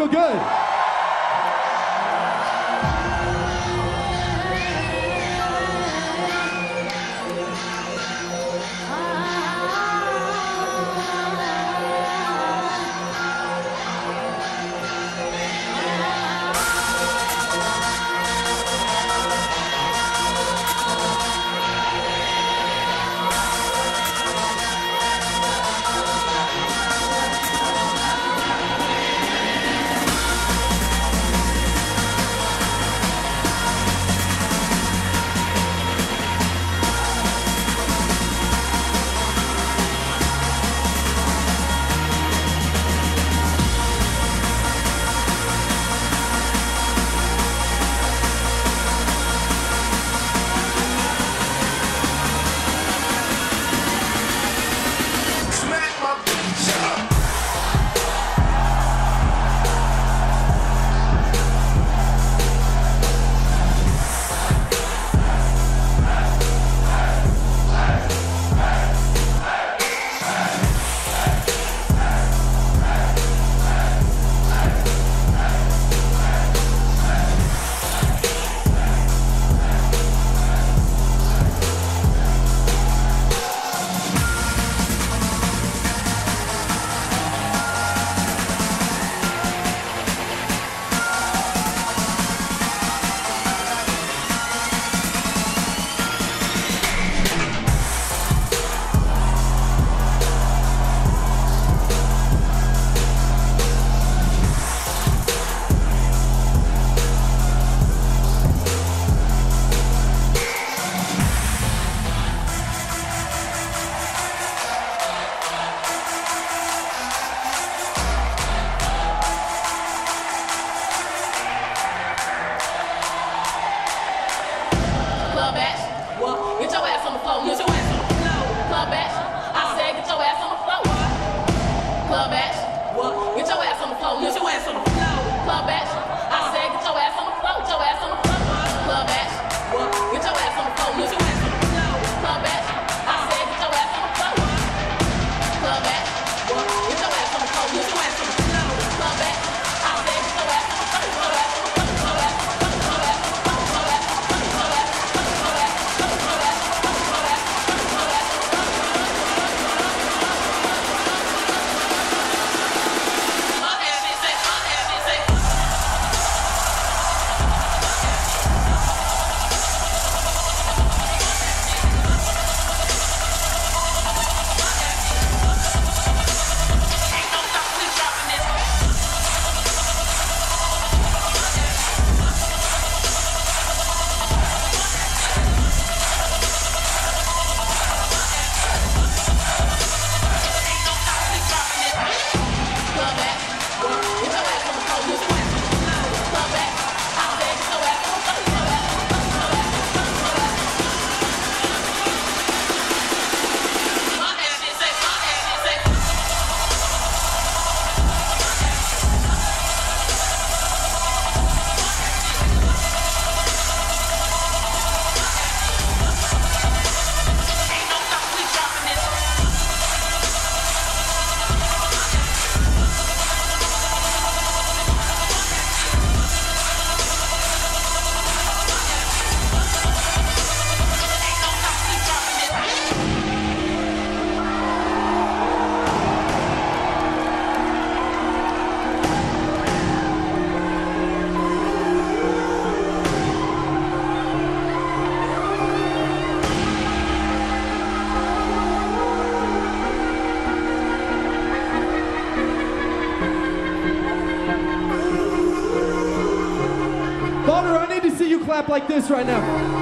feel good. Bonnaroo, I need to see you clap like this right now.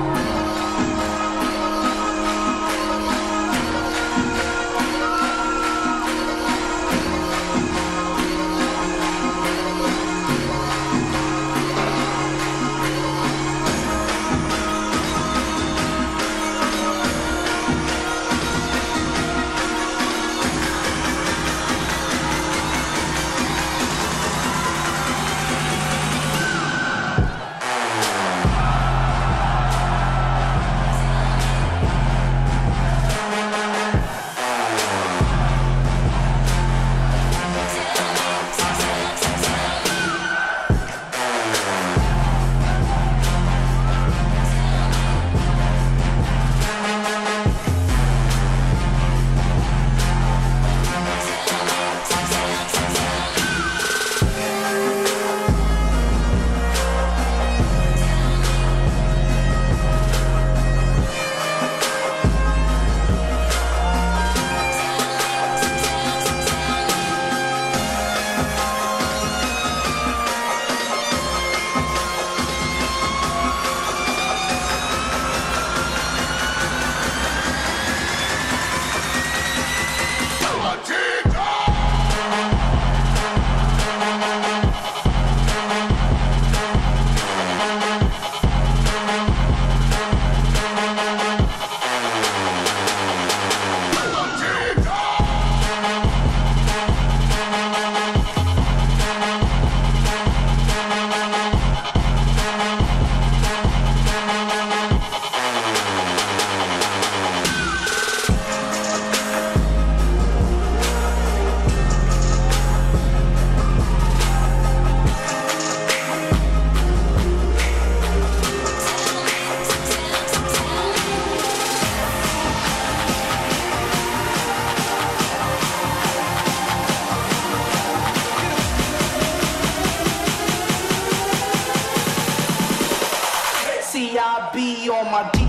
D on my D.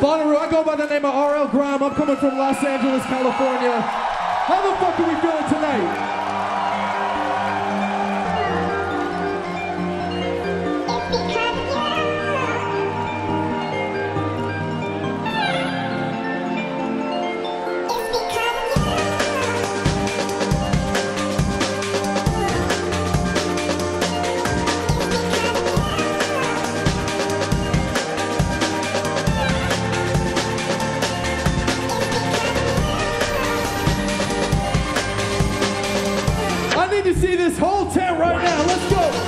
Bonnaroo, I go by the name of R.L. Grime. I'm coming from Los Angeles, California. How the fuck are we feeling tonight? See this whole tent right now. Let's go.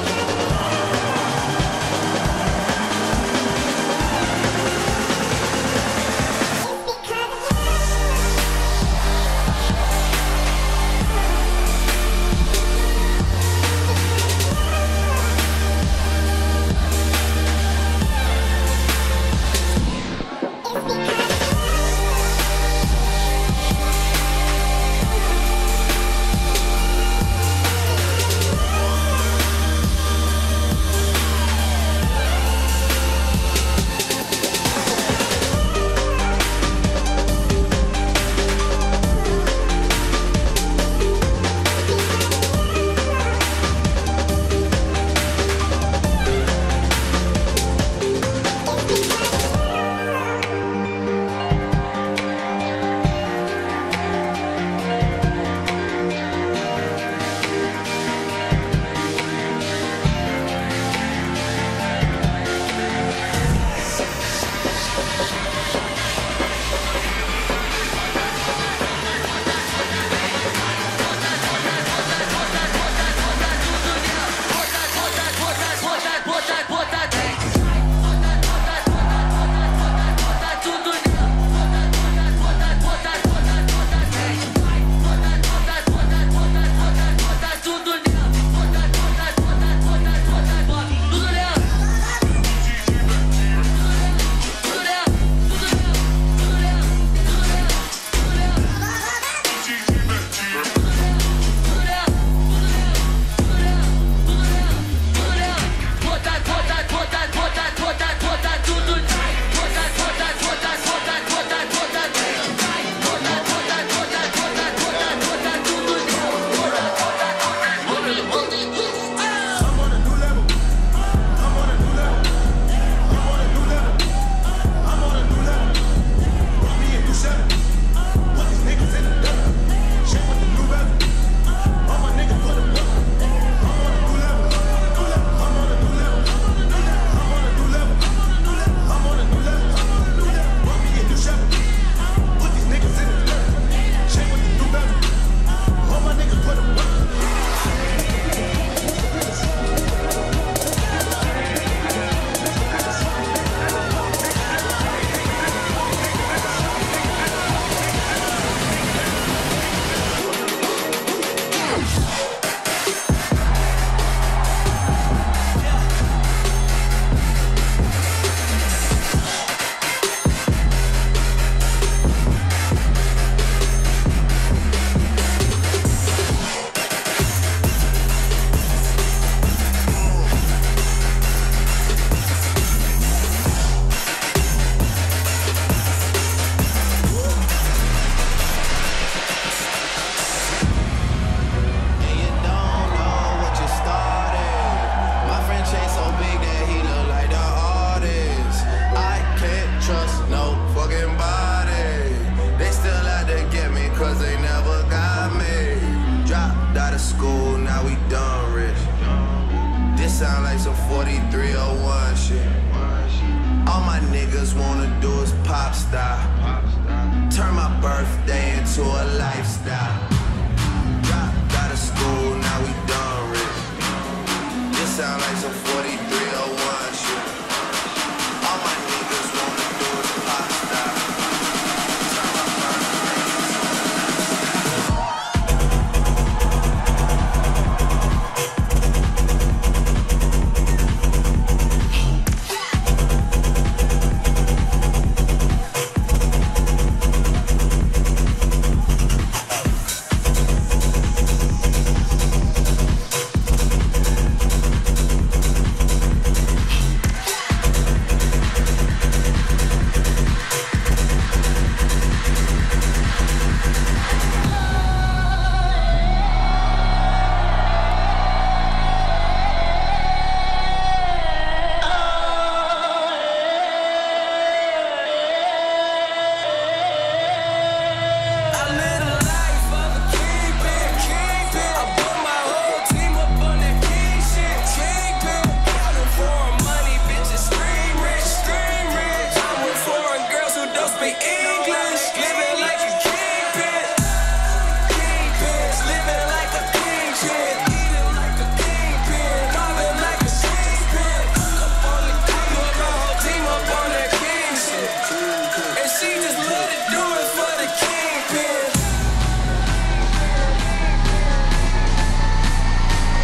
what God made. Dropped out of school, now we done rich. This sound like some 4301 shit. All my niggas wanna do is pop star. Turn my birthday into a lifestyle. Dropped out of school, now we done rich. This sound like some 4301 shit. All my niggas wanna do is pop star. Turn my birthday into a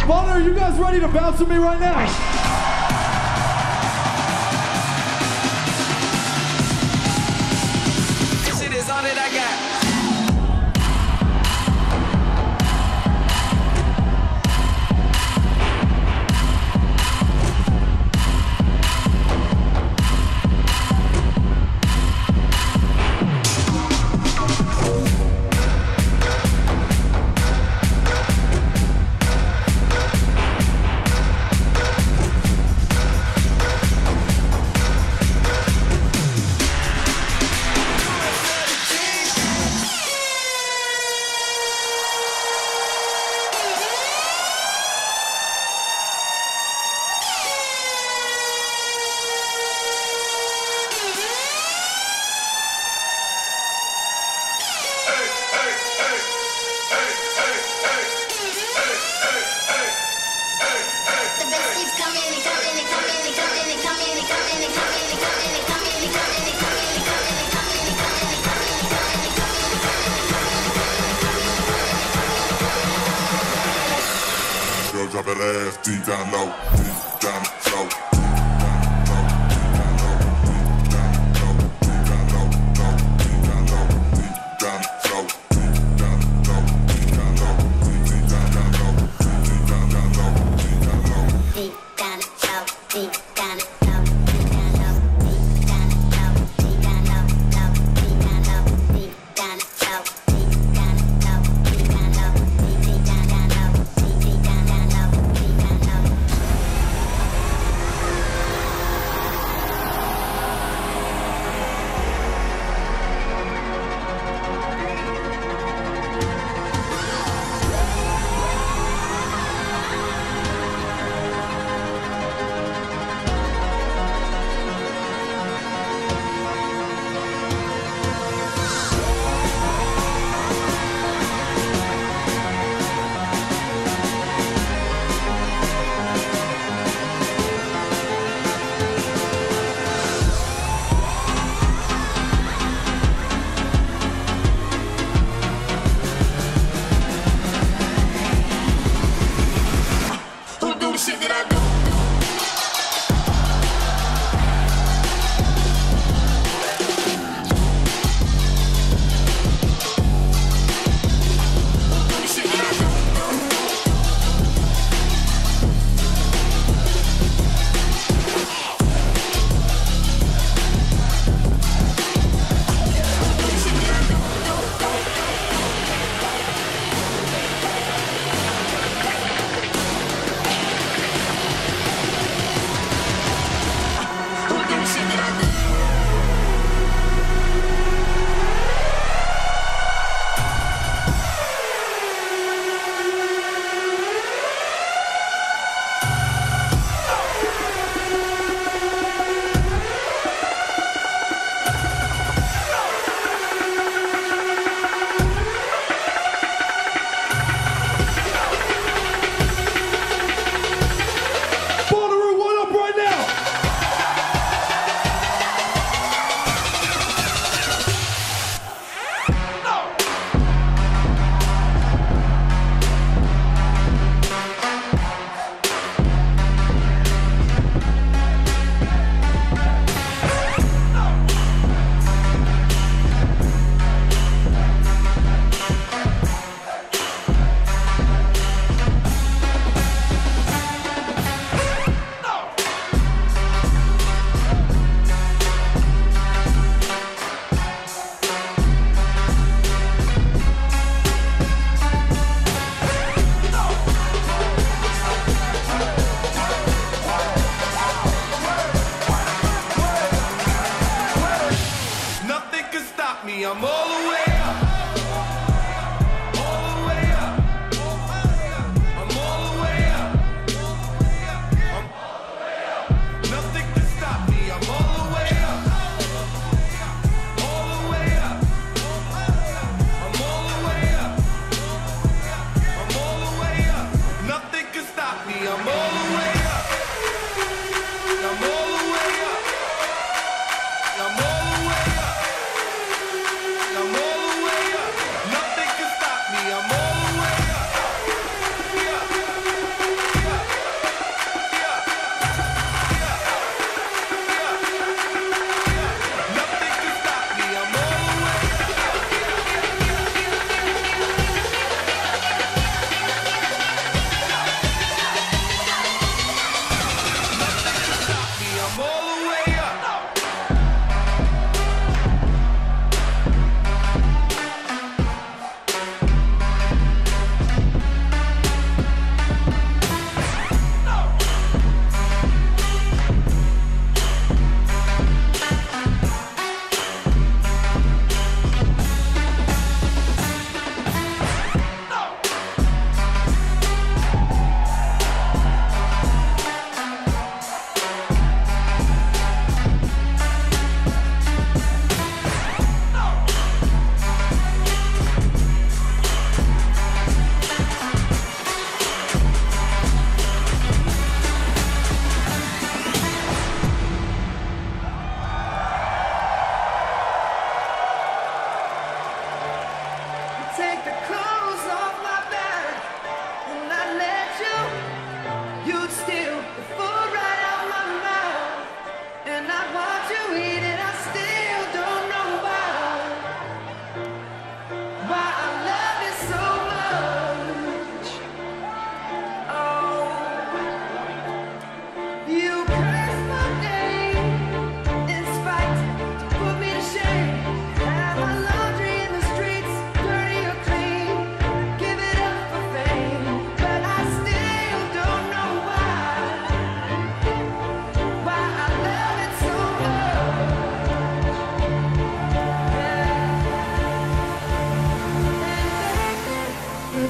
Bonnaroo, you guys ready to bounce with me right now? Drop it ass deep down low, deep down low.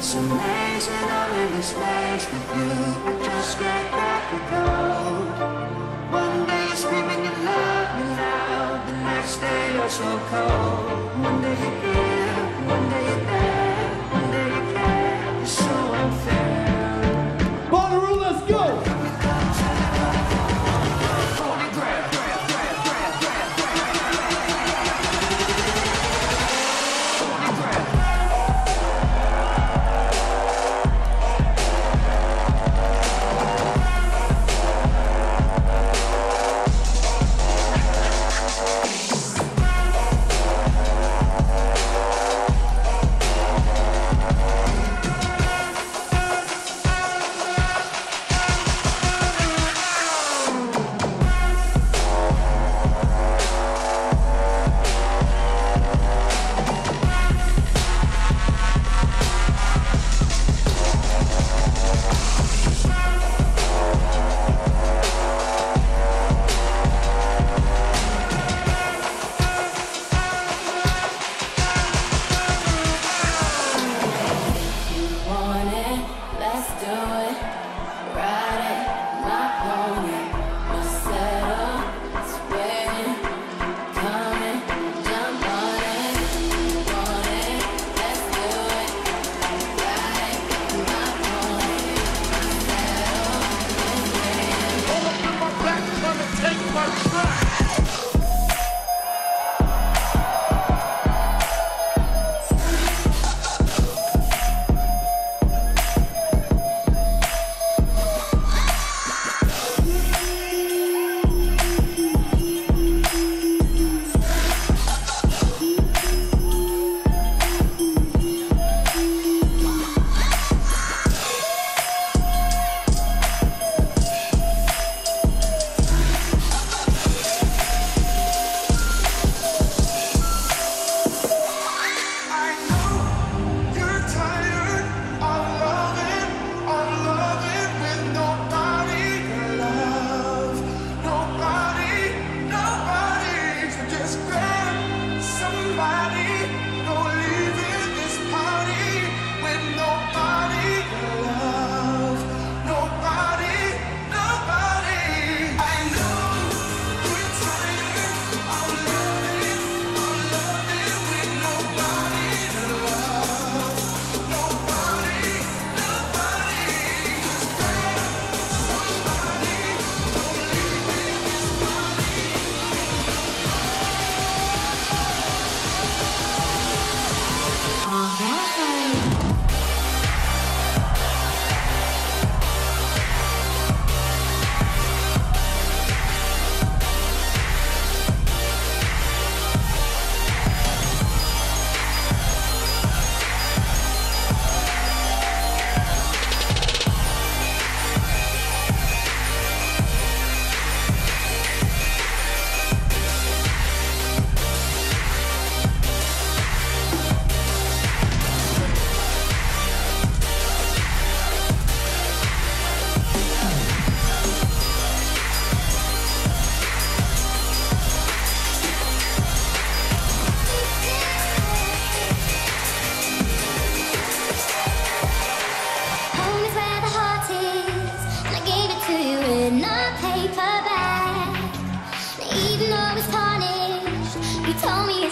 It's amazing I'm in this place with you. I just can't let it go. One day you're screaming you love me loud, the next day you're so cold. One day you're here, one day you're there, one day you care. It's so unfair. Bonnaroo, let's go!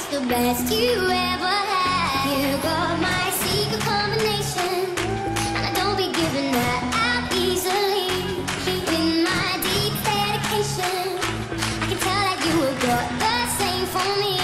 The best you ever had. You got my secret combination, and I don't be giving that out easily. With my deep dedication, I can tell that you have got the same for me.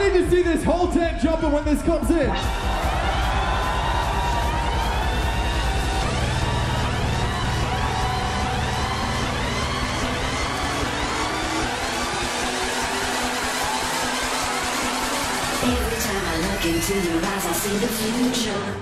I need to see this whole tent jumping when this comes in. Every time I look into your eyes, I see the future.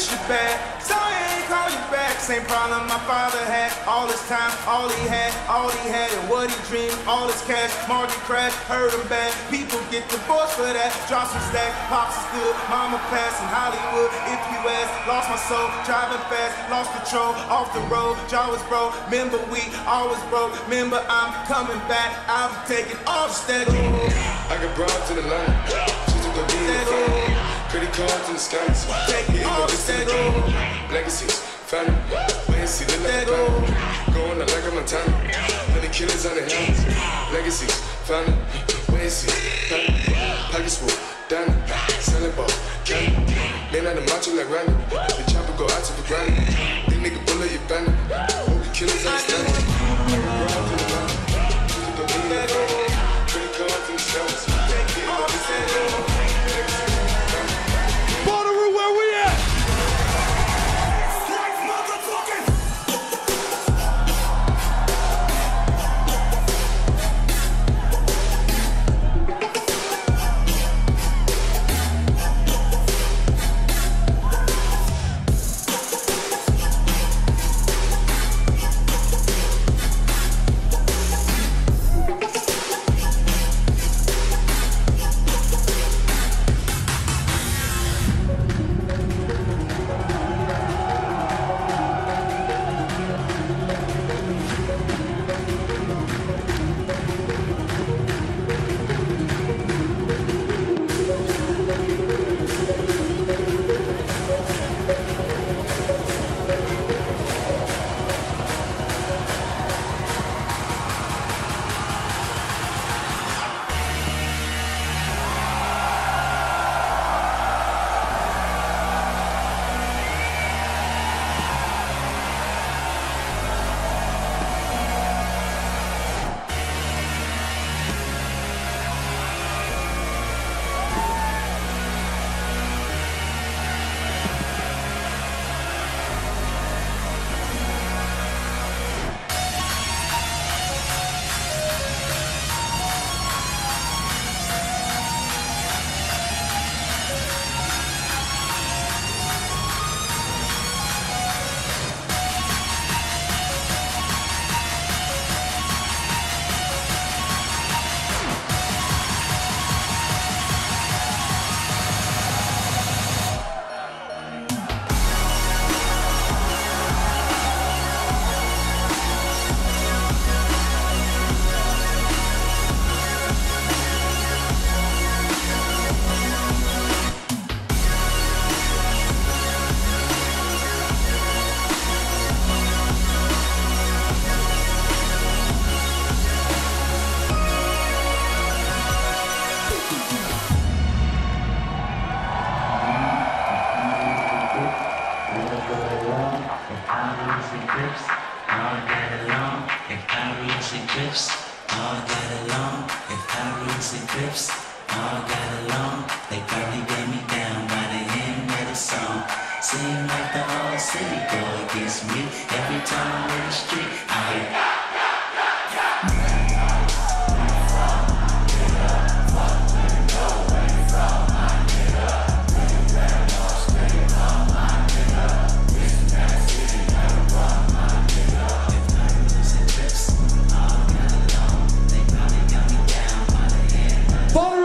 wish you bad. Sorry I ain't call you back. Same problem my father had. All his time, all he had, and what he dreamed, all his cash. Market crash, heard him bad. People get divorced for that. Drop some stack, pops is good. Mama passed in Hollywood. If you ask, lost my soul, driving fast, lost control, off the road. Jaw was broke. Remember we always broke. Remember I'm coming back. I'm taking off steady. I got broad to the line. She's a good deal. Credit cards in the skies. Taking off steady. Legacies, family. Wait and see the light. Going out like a Montana. Many killers on the helmets. Legacies, family. Wait and see. Pockets full, diamond. Selling ball, candy. Man out the macho like Randy. The chopper go out to the granny. This nigga bullet your bandit. All the killers on the standing. Bonnaroo, where we at? Bonnaroo,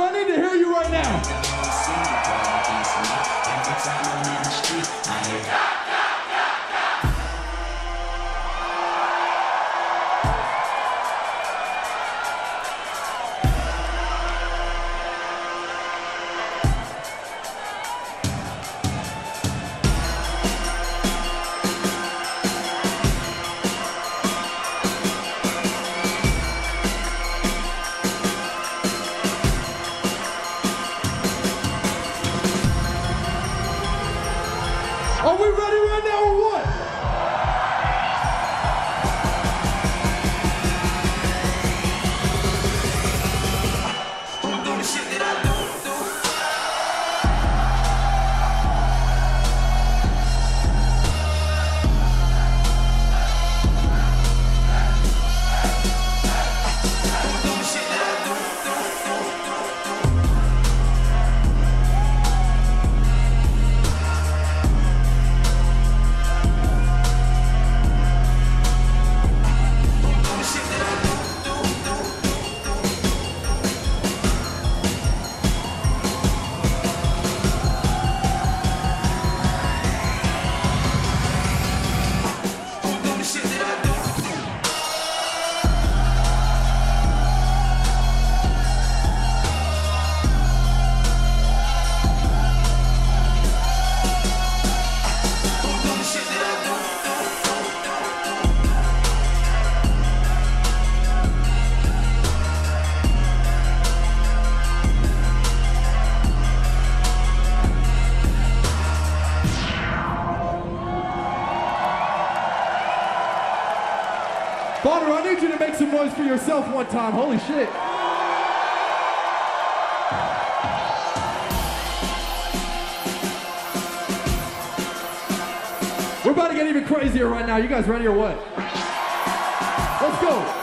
I need to hear you. Bonnaroo, I need you to make some noise for yourself one time. Holy shit. We're about to get even crazier right now. You guys ready or what? Let's go.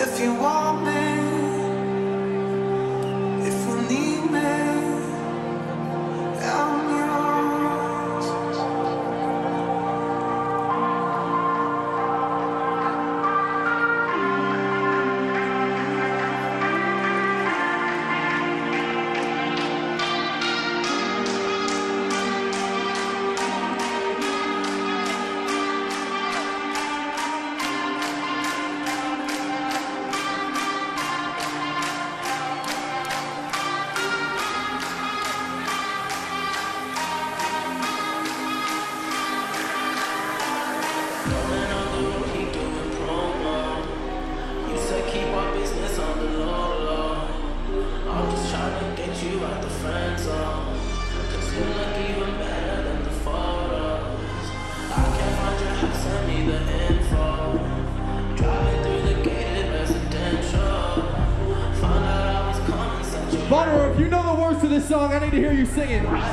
If you want me, if you need me, I'm yours. Bonnaroo, if you know the words to this song, I need to hear you sing it. Bonnaroo,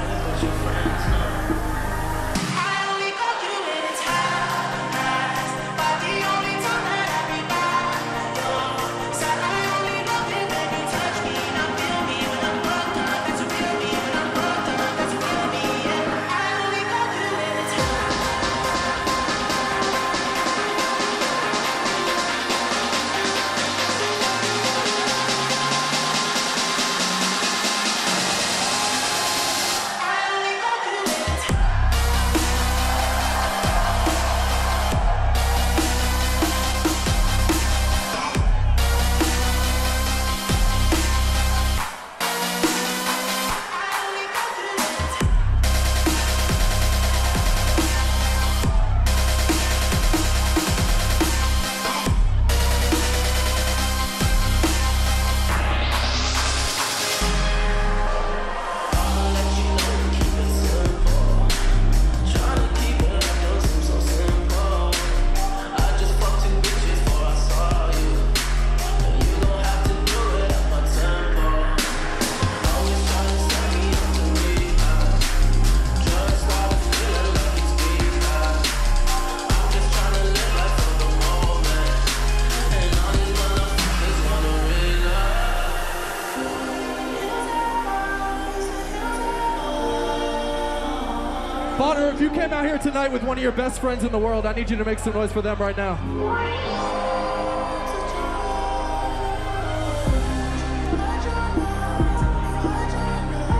if you came out here tonight with one of your best friends in the world, I need you to make some noise for them right now.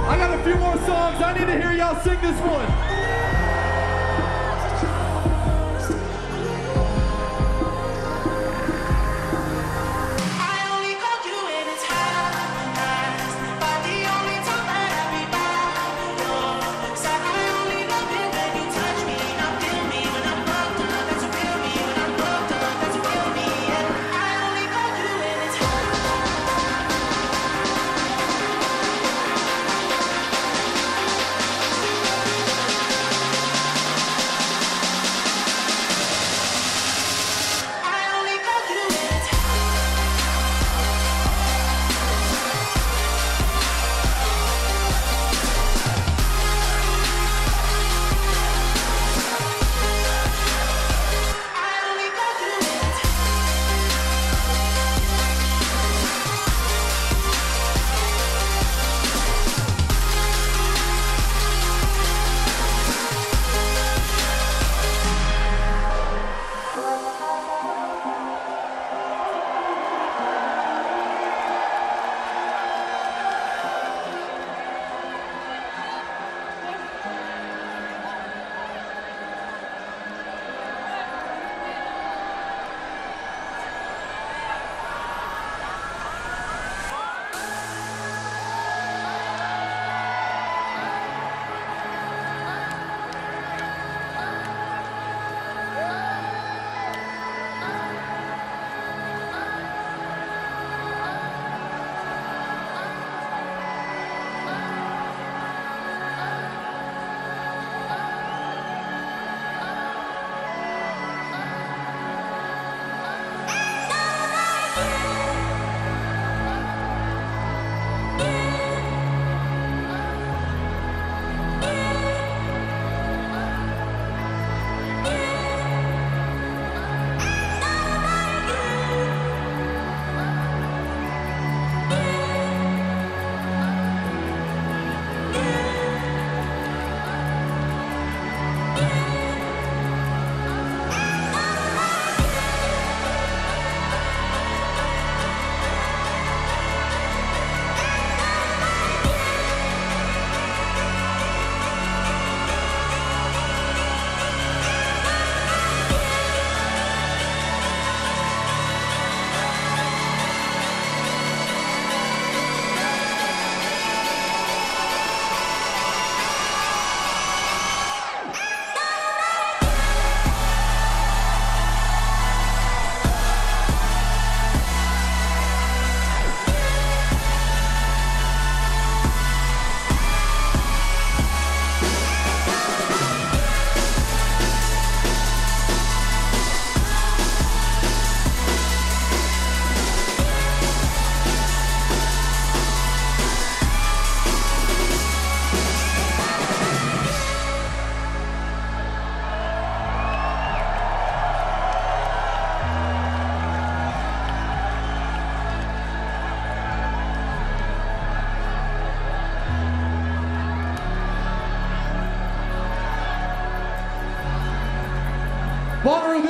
I got a few more songs. I need to hear y'all sing this one.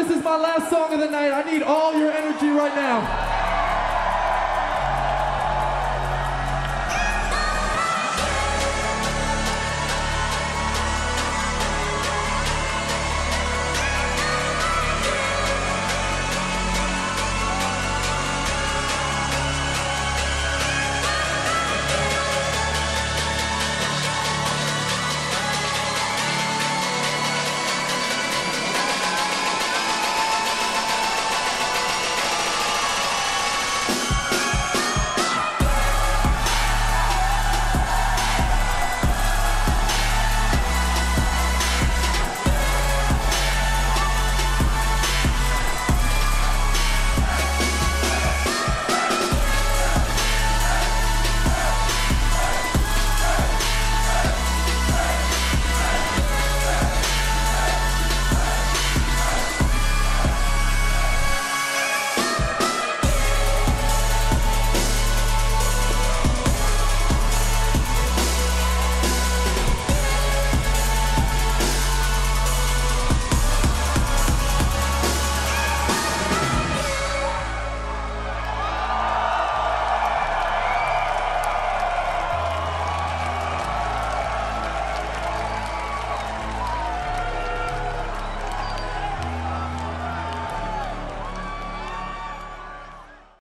this is my last song of the night. I need all your energy right now.